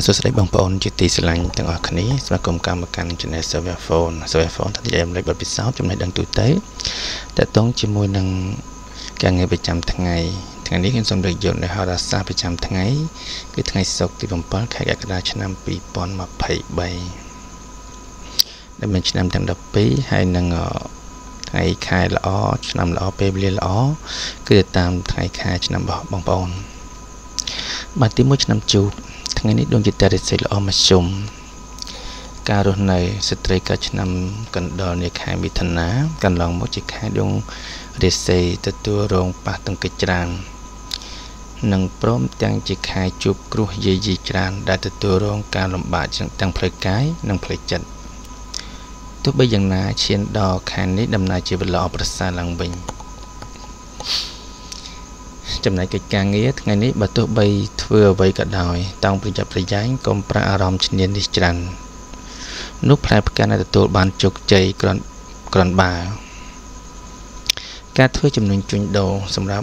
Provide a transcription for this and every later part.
บาสุดได้บางปอนจิตติสลังต่างอคนี้สมาคมการประกันจนในเซเวอร์โฟนเซเวอร์โฟนท่านจะได้บทพิเศษจำในดังตุเตะแต่ต้องจมวยนังการเงินประจำทั้งไงทั้งนี้คุณสมเด็จยนในฮาราซาประจำทั้งไงคือทั้งไงสกติบำพันขายกระดาษชนะปีปอนมาไผ่ใบได้เป็นชนะทั้งดับปีให้นังไทยขายละอ้อชนะละอ้อเปรียละอ้อคือตามไทยขายชนะบางปอนมาติมุชนำจูทั้งนี้ดวงจิตใจเสียละอมาชมการรุ่นในสตรีกัจนำกันดอนในขายมิถนาการลองมุจิขายดวงเดเซตัตัวโรงปะตังกิจรานหนังพร้อมจังจิขายจูบครูเยจิจรานได้ตัตัวโรงการลำบากจังเพลย์กายนังเพลย์จัดทุกใบยังนาเชียนดอขายนี้ดำนาจีบละอประสาลังบิงจำนายกิจการเงียบไงนี้ประตูใบเทือใบกระดอยต้องปริจับปริย้ายกรมพระอารามชนีนิจันนุกแพร่ประการในตัวบานจุกใจกรอนบ่าการเทือจำนวนจุดโดสำหรับ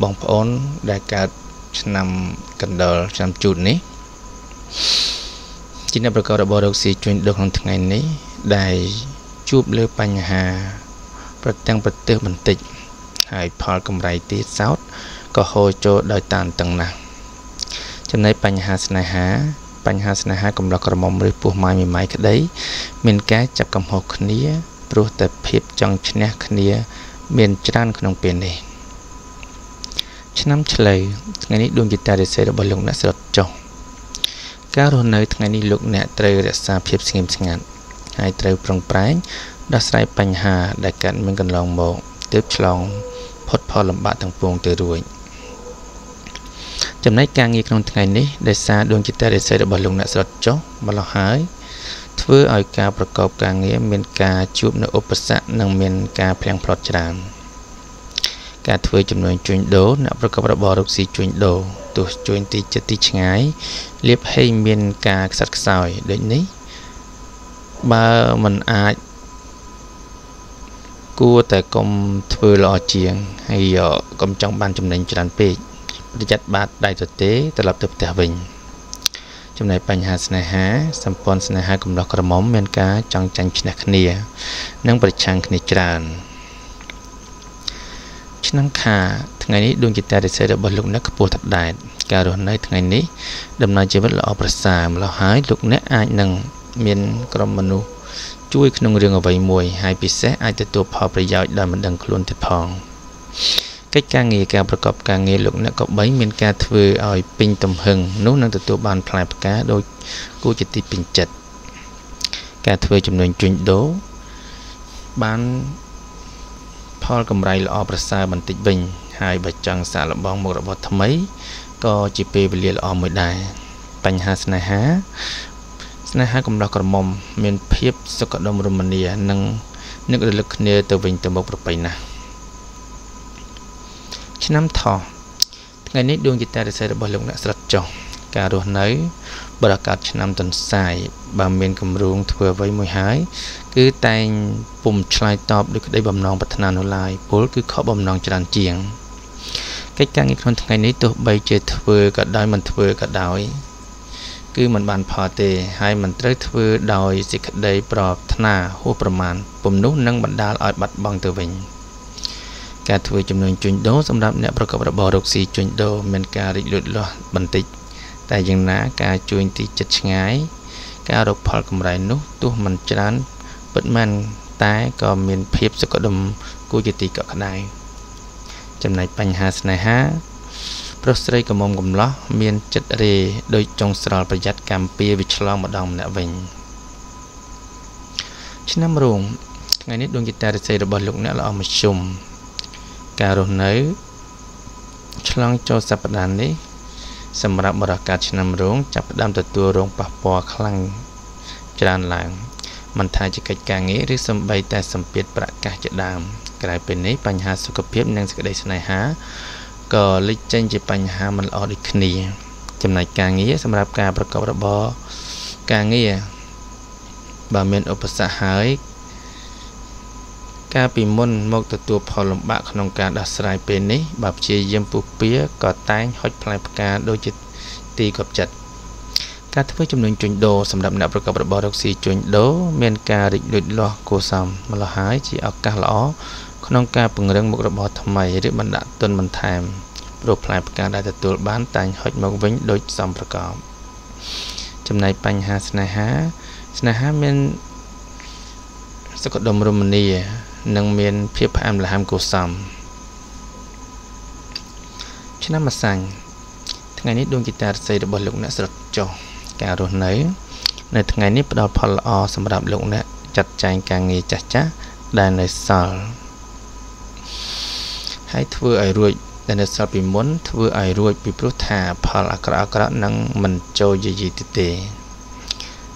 บองพ้นได้การนำกันเดอร์นำจุดนี้จินประกอบระบบดอกสีจุดโดของทั้งไงนี้ได้จูบเลือปัญหาประแตงประเตือบันติหายพอกำไรตีเซาท์ก็โฮโจโดยตามตังนะจำในปัญหาสนาหากับเรากระมอมหรือปูไม้มีไม้ก็ได้เมียนแก่จับกำหกขณีปลุกแต่เพียบจังชนะขณีเมียนจานขนมเปลี่ยนเลยชนะเฉลยทั้งนี้ดวงจิตใจเดชเสด็จบรรลุณสดจงการรนเนยทั้งนี้ลุกเนี่ยเตยเดชสาเพียบสิ่งสิ่งนั้นหายเตยปรุงแปรงดัชไลปัญหาได้การเมืองกันลองโบเติบฉลองพดพอลำบากต่างปวงเตือนรวยจำในการเงินของไงนี้ได้ซาดวงจิตใจได้เสด็จบรรลุณสดจงบรรลุหายเพื่อเอาการประกอบการเงินเมียนการจูบในอุปสรรคนั่งเมียนการเพลียงพลอดจางการเพื่อจำนวนจุนโดนับประกอบระบบรักษีจุนโดตัวจุนตีจะตีง่ายเรียบให้เมียนการสักสายเดี๋ยวนี้บ่มันอาจกูแต่กรมเทือรอเจียงให้เหยาะกรมจังบ้านจำเนินจันทร์ปีประจัดบาทได้ตัวเตะตลับตัวแต่วิญจำเนินปัญหาสนาหาสัมปนสนาหากรมดอกกระหม่อมเมียนกาจังจันชนะคเนียนั่งประชังคเนจรานชนะขาทั้งไงนี้ดวงจิตใจได้เสด็จบรรลุนักปูถัดได้การโดนในทั้งไงนี้ดำเนินชีวิตละอประสามละหายลุกเนื้ออายนั่งเมียนกรมมนุช่วยขนมเรื่องเอาไว้มวยหายปิเสะอาจจะตัวพอประโยชน์ได้มันดังคลุนเทพองกิจการเงินการประกอบการเงินหลงนักก็ใบเมียนการถือเอาปิงตำหึงนู้นนั่งตัวบานพลายปากกาโดยกู้จิตติปิงจัดการถือจำนวนจุดโดบานพอกำไรละอประสาบันติบิงหายบัจจังสารบองหมกระบอทำไมก็จีเปย์ไปเรียนละอไม่ได้ปัญหาสนาหาสนาหากรมดอกกระหม่อมเมียนเพียบสกัดดมรุมเนียนังนึกระลึกเนื้อตัววิญตัวบกประไปนะชิ้นน้ำทอไงนี้ดวงจิตใจได้เสด็จบรรลุณสระจงการรู้นั้นบรรยากาศชิ้นน้ำตนใสบางเมียนกำรุงเถื่อไว้มวยหายคือแต่งปุ่มชายตอบด้วยได้บำนองพัฒนาโนลายปุ๊บคือข้อบำนองจรันเจียงกิจการอีกคนไงนี้ตัวใบเจเถื่อก็ได้มันเถื่อก็ได้คือมันบานพอเตให้มันเติร์ดเพื่อโดยสิกได้ปลอบธนาหัวประมาณปุ่มนุ่งนั่งบรรดาอดบัดบังตัวเองการถือจำนวนจุดโดสำหรับเนี่ยประกอบระบบดอกสีจุดโดเป็นการริดลุดล้อบันติแต่ยังนะการจุดที่จัดง่ายการดอกพอลกำไรนุ่งตัวมันจะนั้นเปิดมันตายก็มีเพียบสกัดดมกูจะตีเกาะกระไดจำในปัญหาสนายฮะรถไฟกำมงกำล้อเมียนจัดเรโดยจงสลอประหยัดการเปียวิชลองมาดองเนี่ยเวงชิ้นน้ำรุงไงนี้ดวงจิตใจได้เสด็จบรรลุเนี่ยเราเอามาชมการรุ่นไหนชลองโจสัปดาห์นี้สำหรับบรรยากาศชิ้นน้ำรุงจับดำตัวรุงปะปอคลั่งจานหลังมันทายจะเกิดการงี้หรือสมบัยแต่สมเปียประกาศจะดำกลายเป็นนี้ปัญหาสุขภาพนั่งสกได้สนายหาก็ลิจเจนจะปัญหามันออดิคเนียจำนายการเงี้ยสำหรับการประกอบระบบการเงี้ยบาเมนอุปสรรคหายการปีมุ่นมกตัวพอลำบากขนมการดัดสลายเป็นนี้แบบเชียร์เยี่ยมปุเปียก่อตั้งฮอตพลายปากกาโดยจิตตีกับจัด การทำจำนวนจุดโดสำหรับนักประกอบระบบดอกสีจุดโดเมนการดิดลอโกซัมมาละหายจีออกการล้อขนมการปรุงเรื่องบุกระบบทำไมหรือบรรดาต้นบรรทามรูปลายประการได้ตัวบ้านแต่งหอยมะวิ่งโดยสำประกอบจำนายปัญหาสนาฮะเมนสกัดดมรุมเนียนังเมนเพียบพามละหามโกซัมชนะมาสั่งทั้งไงนี้ดวงจิตใจใส่ระบบหลงนะสดจ่อการรุ่นไหนในทั้งไงนี้ประดอพลอสำหรับหลงนะจัดใจการเงียจัดจ้าได้ในสารให้ทวีไอรวยแต่ในสารปีม้วนทวีไอรวยปีพุทธาพลอักระนังมันโจยยีติเต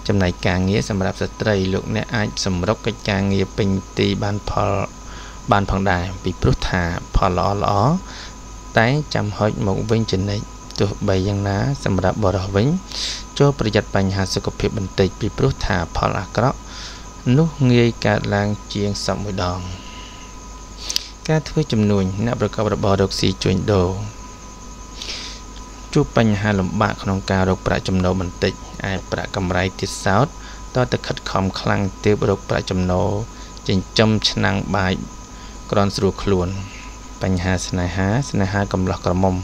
จำนายการเงียสำหรับสตรีหลงนะไอสำหรับการเงียเป็นตีบ้านพังได้ปีพุทธาพลอแต่จำหอยหมกวิ่งจนในตัวใบยังน้าสำหรับบริวิ่งโจประหยัดปัญหาสุขภาพบันติปีพุทธาพลอักระนุเงียการลางเจียงสมุดองการทวีจำนวนนักประกอบระบบดอกสีจุดโดจูปัญหาลำบากของการรบประจำโนบันติไอประกำไรติดสาวต่อตะขัดคำคลังเตียบรบประจำโนจึงจำชนะบายกรอนสรุขลวนปัญหาสนายหากำลังกระมม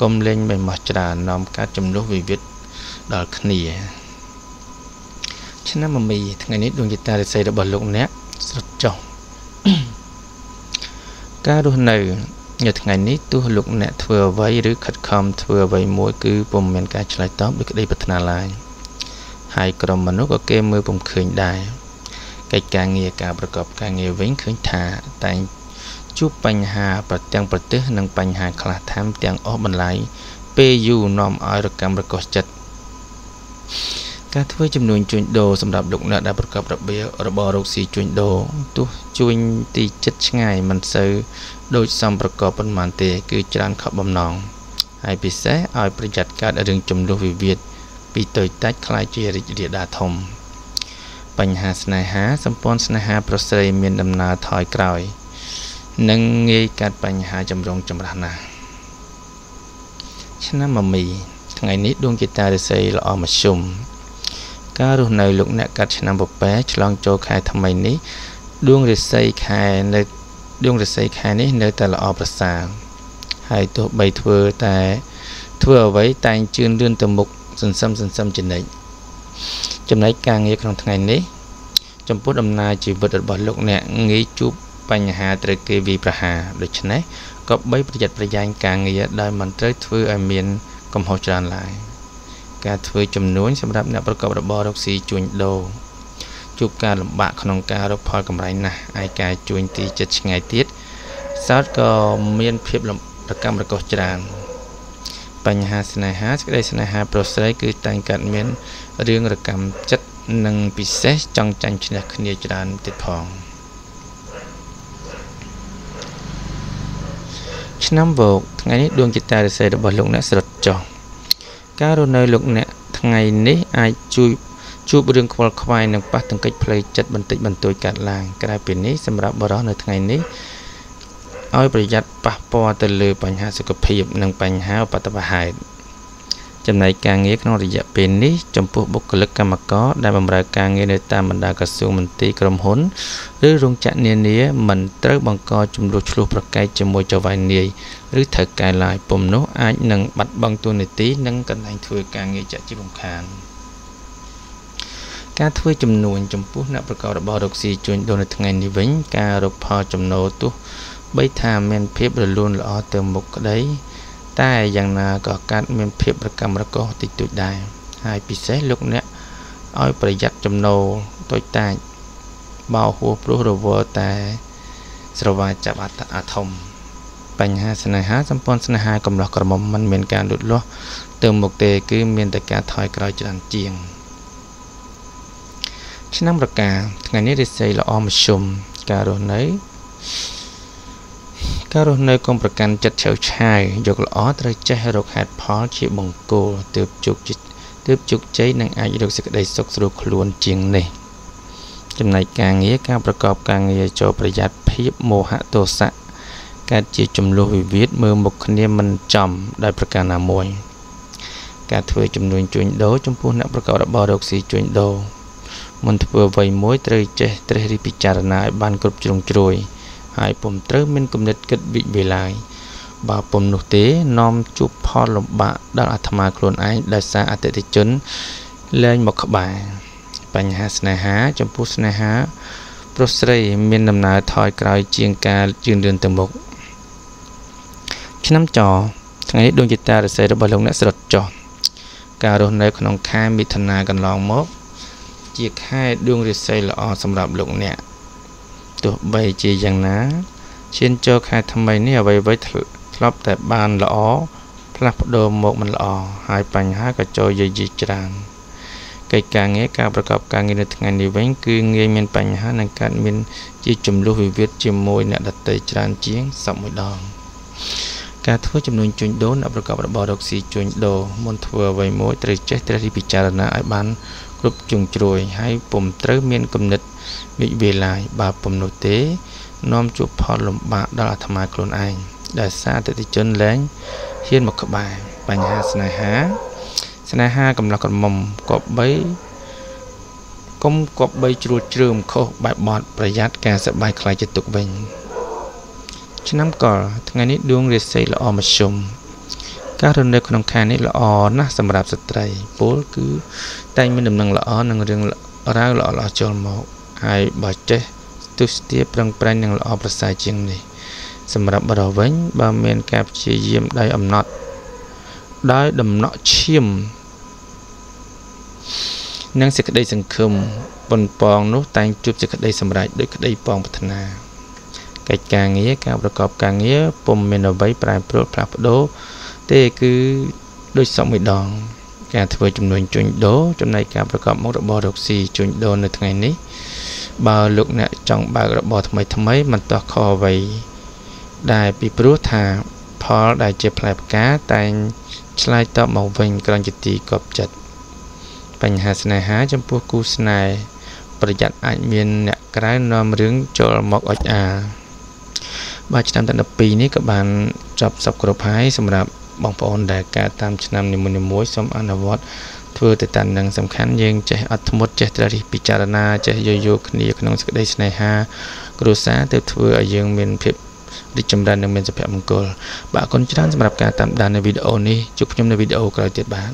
กมเล่งเป็นมัจจาน้อมการจำนวนวิวิตดอกเหนียชนะมันมีทั้งนี้ดวงจิตาได้ใส่ระบบลงเนี้ยสุดจบการดูหนึ่งในทั้งนี้ตัวลุกเนทเวอร์ไว้หรือขัดคำเวอร์ไว้มวยคือปุ่มเมนการฉลาดตอบหรือได้พัฒนาลายหายกรมมนุษย์ก็เกมมือปุ่มเขื่อนได้การเงียการประกอบการเงียวิ่งเขื่อนถาแต่จุปัญหาประเตียงประเตือนนังปัญหาคลาดทำเตียงออกบันไลเปยูนอมอารกรรมประกอบจัดการทวีจำนวนจุดโดสำหรับลุกเนได้ประกอบระเบียระบอรกสีจุดโดตัวจุดตีจัดง่ายมันซื้อโดยสัมประกอบประมาณเตคือจานขับบำนองไอพิเศษไอประหยัดการดึงจำนวนวิเวียดปีเตยตัดคลายเจริญเดียดาทมปัญหาสนายหาสัมปนสนายหาประเสริฐเมียนดำนาถอยกลอยนังเงียการปัญหาจำลองจำรานาชนะมามีทั้งไงนี้ดวงจิตใจได้ใส่ละออมชุ่มการรุ่นในลุกเนกัดชนะบุปเพฉลองโจคายทำไมนี้ดวงได้ใส่คายในดวงฤษีแค่นี้ในแต่ละอประสาให้ตัวใบเถื่อแต่เถื่อไว้แต่จืนเดือนตะมุกสันซ้ำจนไหนจำไหนกลางเงี้ยของทางนี้จำพูดอำนาจจีบดบอลลูกเนี่ยงี้จุบปัญหาตระกีวีประหาโดยฉะนั้นก็ใบประหยัดประยานกลางเงี้ยได้มันเติร์ดเถื่อไอเมียนกำหอจานลายการเถื่อจำนวนสำหรับนักประกอบระบบดอกสีจุนโดจุกการลำบากขนมการรบพอกำไรนะไอกายจุนตีจัดไงติดซอสก็เมียนเพียบลำประกำประกอบจานปัญหาสนายหาได้สนายหาโปรไซคือต่างกันเมียนเรื่องระกำจัดหนึ่งพิเศษจังจันชนะคณีจานติดพองชนะโบกทั้งนี้ดวงจิตใจใส่ระบบลงเนื้อสดจ่อการรุ่นในลงเนื้อทั้งนี้ไอจุยจูบเรื่องควอลควายนังปัตตังกิจเพลย์จัดบันติบันตัวการลางกลายเป็นนี้สำหรับบรอในทั้งนี้เอาประหยัดปะปอตะลือปัญหาสุขภาพนังปัญหาปัตตาหายจำนายการเงี้ยนอกระยะเป็นนี้จำพวกบุคลากรรมกรได้บำเรอการเงี้ยในตามบรรดากระทรวงมันตีกรมหนหรือโรงจักรเนียนี้มันเติร์บังกอจุ่มลูกลูกประกายจมูกจวายเนียหรือเถิดกายลายปมโนอาหนังบัดบังตัวในตีนังกันในถ้วยการเงี้ยจักรจีบงคานการถ้วยจำนวนจำพวกนักประกอบระบบดอกสีจุนโดนทั้งไงนิวิ่งการรบพอจำนวนตัวใบทามเมนเพียบหรือลุนล้อเติมบุกก็ได้แต่อย่างน่าก่อการเมนเพียบประกำประกอบติดตัวได้หายพิเศษลุกเนี้ยอ้อยประหยัดจำนวนตัวตายเบาหัวปลุกระเบิดแต่สวาจับอัตอาธมปัญหาสนายหาสัมปนสนายหากำลังกระมมันเมนการหลุดล้อเติมบุกเตะคือเมนแต่การถอยกลายจานเจียงชนะประกาศงานนี้ได้ใส่ละออมชมการรณกองประกันจัดเฉาชายยกละออตระใจให้รกหัดพอชีบงโกเติบจุกใจนางอายุดกศึกได้สกสรุขลวนเจียงเลยจำนายการเงี้ยการประกอบการเงี้ยโจประหยัดพิบโมหะโตสะการจีจมลูวิวิทมือบุคคลนี้มันจำได้ประกาศนามวย การถือจำนวนจุดโดจำพวกนักประกอบบ่อดอกสีจุดโดมันถือไว้มวยเตยเจเตยริพิจารณาบานกรุบจงจวยหายผมเติมเป็นกำเนิดเกิดวิเวลายบาผมนุเตน้อมจุพอลบะดังอัตมาโคลนไอได้สาอัตติจนเล่นหมกบ่ายปัญหาสนาหาจำพวกสนาหาโปรเซสเมียนดำนาถอยไกลเจียงกาจืนเดินเต็มบกฉันน้ำจ่อทั้งนี้ดวงจิตตาจะใส่ระบายลงและสลดจ่อการรดน้ำขนมข้ามมิถนากันลองมกเจียกให้ดวงจิตใส่ละอสำหรับลงเนี่ยตัวใบเจียอย่างนะเช่นเจ้าใครทำไมเนี่ยใบไว้ทลบแต่บานละอพลับโดมหมกมันละอหายปัญหากระโจยยิจรางกิจการเงี้ยการประกอบการเงินทางานดีเว้นคือเงินมีปัญหาในการมีจีจุ่มลูกวิเวทจีมวยเนี่ยดัดเตยจานเจียงสมุดดองการทั่วจำนวนจุดโดนประกอบบ่อดอกสีจุดโดมณฑลไว้มวยตรีเจตรีพิจารณาไอ้บ้านกลุ่มจุ่มจวยให้ปุ่มเติมมีกำหนดวิเวลาบาปุ่มโนเตน้อมจุพอลมบะดาอัตมาโคลนไอได้ซาเตติจนแรงเฮียนหมกบ่ายปัญหาสนาหาสนาหากำลังกำมกบใบก้มกบใบจรูดเชื่อมเข้าใบบอดประหยัดแกสบายคลายจิตตกเบ่งฉะนั้นก่อนทั้งนี้ดวงเรศละออมาชมการรณรงค์ขนมแค่นี้ละออนะสำหรับสตรีโป้คือใจมันดำนังละออนังเรื่องร้ายละออละจอมหมอกหายบาดเจ็บตุสเตียปรังปรายนังละออประสายเชียงนี่สำหรับบารวิญบาเมียนแกบเชียเยี่ยมได้อำนาจได้ดำเนาะเชี่ยมนั่งเสกได้สังคมปนปองนู้แต่งจุบเสกได้สำไรด้วยได้ปองพัฒนากิจการเงี้ยการประกอบการเงี้ยปมเมนเอาไว้ปลายโปรดพลับโดเตคือด้วยสองมือดองการถือจำนวนจุดโดจำนวนการประกอบมรดกบดอกสีจุดโดในทั้งนี้บาลุกเนี่ยจังบาระบอทำไมมันต่อคอไว้ได้ปีปรุธาพอได้เจ็บแผลกาแต่งชลายต่อหมอกเวงกลางจิตตีกบจัดปัญหาสนาหาจำพวกกูสนายประหยัดอาจมีเนี่ยกลายนำเรื่องโจรหมอกอดอาบาชนามตันปีนี้กับบานจับสับกระพายสำหรับบางปอนได้การตามชนามนิมนต์มวยสมอนาวัตเพื่อแต่ตันดังสำคัญยังจะอัตมดจะตรีพิจารณาจะโยโย่คณีขนมสกได้สนาหากรุษาเติบเพื่อยังเป็นเพียบดิจำรันดังเป็นสเปรย์มงกุลบางคนจะได้สำหรับการตามดันในวิดีโอนี้จุกยมในวิดีโอกล่าวเจ็ดบาท